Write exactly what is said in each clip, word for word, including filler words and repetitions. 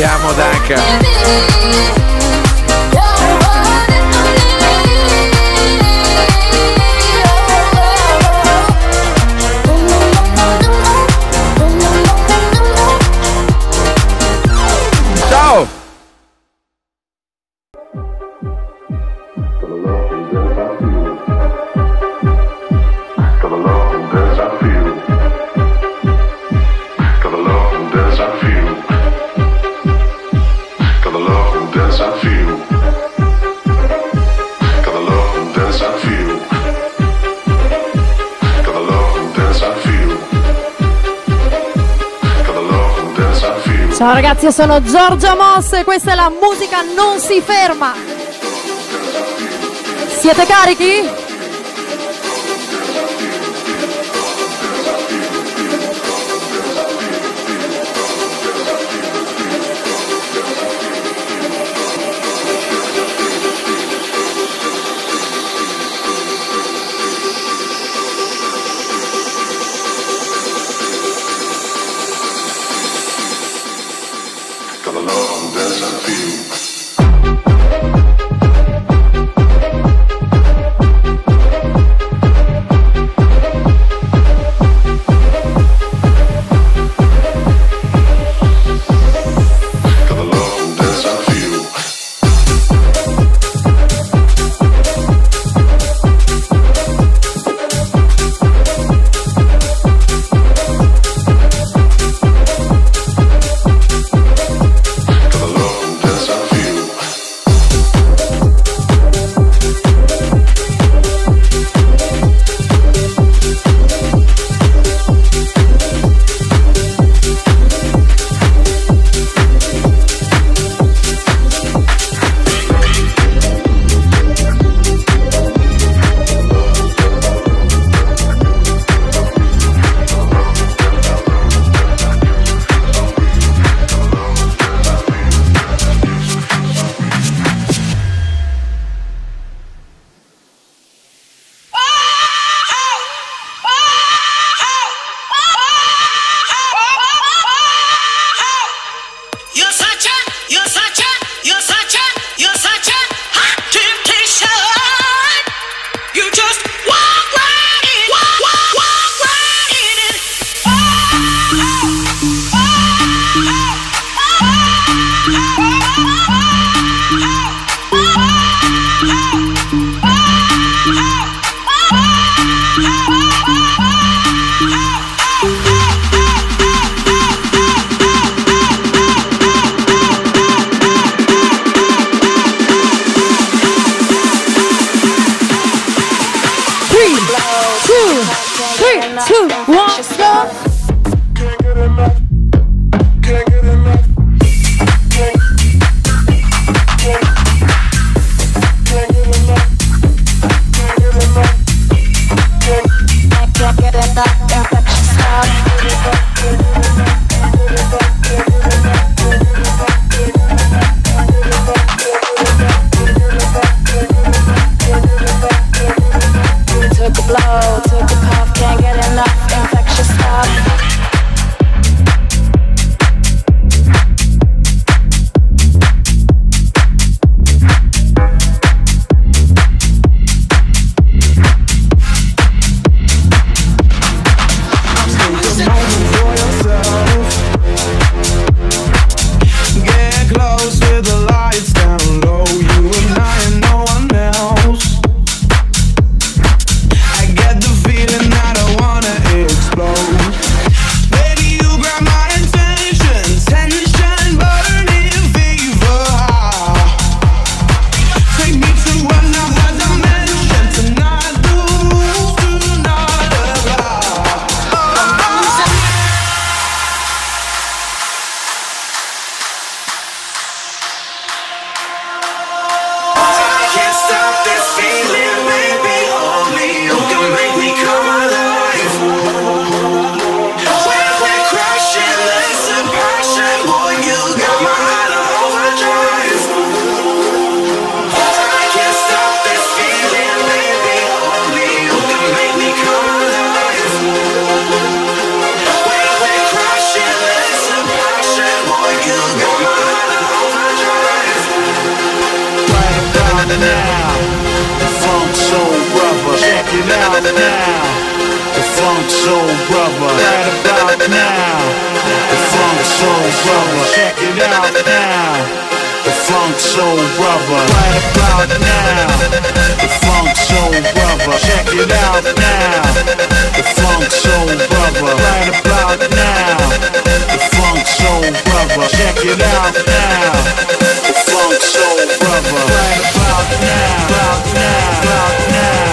Andiamo Danca. Ciao ragazzi, io sono Georgia Mos e questa è la musica non si ferma. Siete carichi? Come on. now, the Funk Soul Brother. Right about now, the Funk Soul Brother. Check it out now, the Funk Soul Brother. Right about now, the Funk Soul Brother. Check it out now, the Funk Soul Brother. Right about now, the Funk Soul Brother. Check it out now, the Funk Soul Brother. Right about now, about now, about now.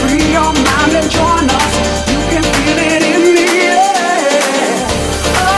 Free your mind and join us. You can feel it in the air.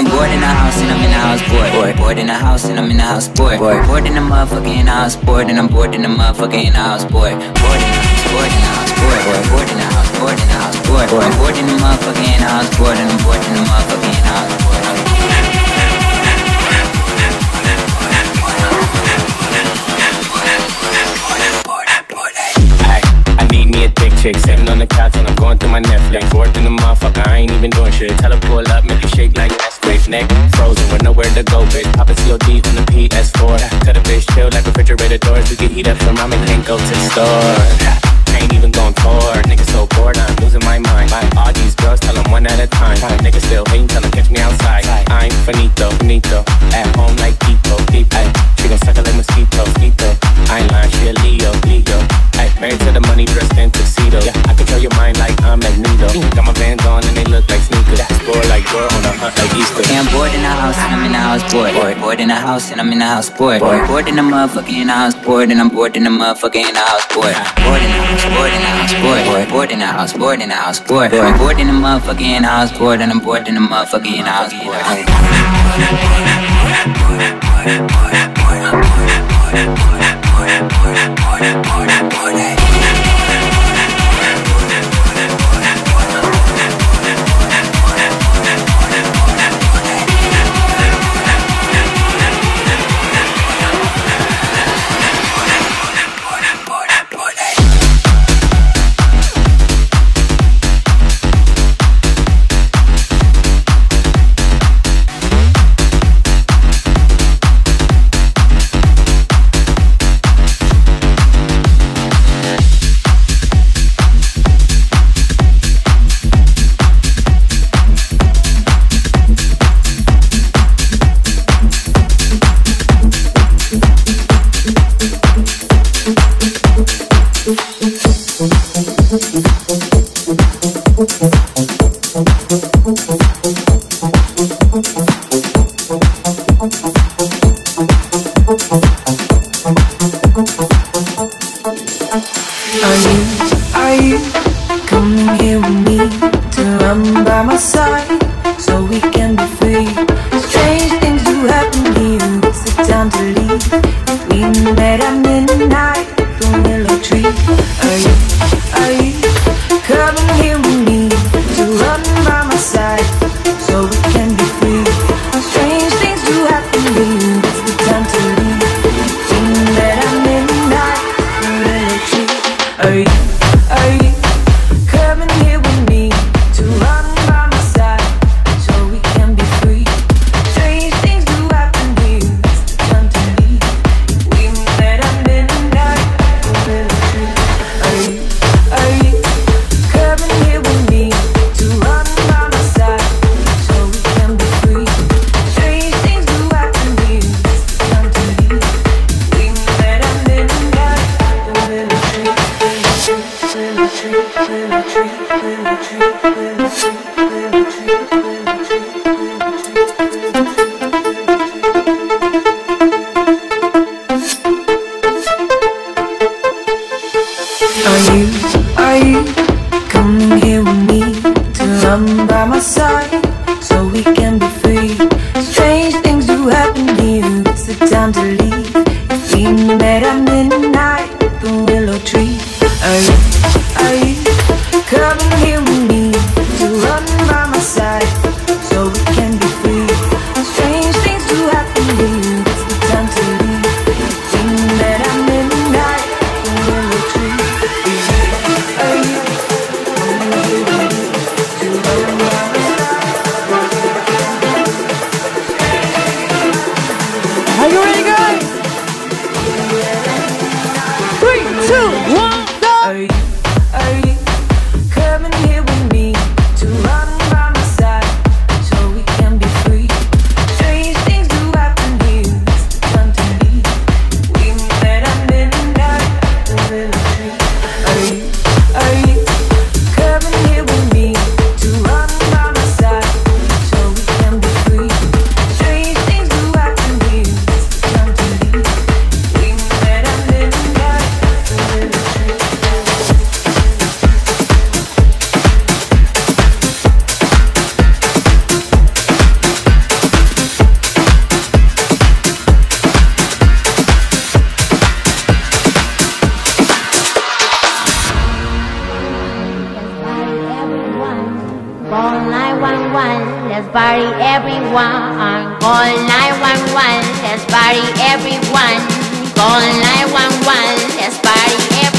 I'm bored in the house and I'm in the house bored. Bored, bored in the house and I'm in the house bored. Bored, bored in the motherfucker in the house bored. And I'm bored in the motherfucker in the house bored. Bored in the house, bored in the house bored. Bored, bored in the house, bored in the house bored. Bored, bored in the motherfucker in the house bored. And I'm bored in the motherfucker in the house bored. Chick, sitting on the couch and I'm going through my Netflix. Bored through the motherfucker, I ain't even doing shit. Tell her pull up, make it shake like that's quick. Neck frozen with nowhere to go, bitch. Pop a C O D from the P S four. Cut a bitch chill like refrigerator doors. We can heat up some ramen, can't go to the store. I ain't even gon' tour, nigga so bored, I'm losing my mind. Buy all these girls, tell them one at a time. Niggas still hatin', tell them catch me outside. I'm finito, finito, at home like Tito, Tito. She gon' suck a like mosquito, mosquito. I ain't lying, she a Leo, Leo. Ay, married to the money, dressed in tuxedo. Yeah, I control your mind like I'm Magneto. Got my bands on and they look like sneakers. Bored like girl on a hunt like Easter. Yeah, I'm bored in the house and I'm in the house bored. Bored, bored in the house and I'm in the house bored. Bored, bored in the motherfucker in the house bored. And I'm bored in the motherfucker in the house bored. Bored in the house. Bored in the house, bored, bored, bored in the house, bored in the house, bored, bored, bored in the motherfucking house, bored, and I'm bored in the motherfucking house, bored. nine one one, let's party everyone. Call nine one one, let's party everyone. Call nine one one, let's party everyone.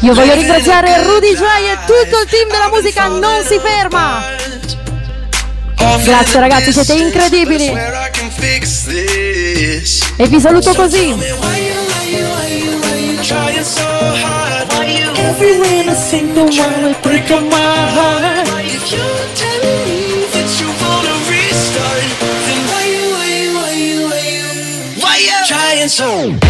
Io voglio ringraziare Rudy Joy e tutto il team della musica non si ferma. Grazie ragazzi, siete incredibili. E vi saluto così. So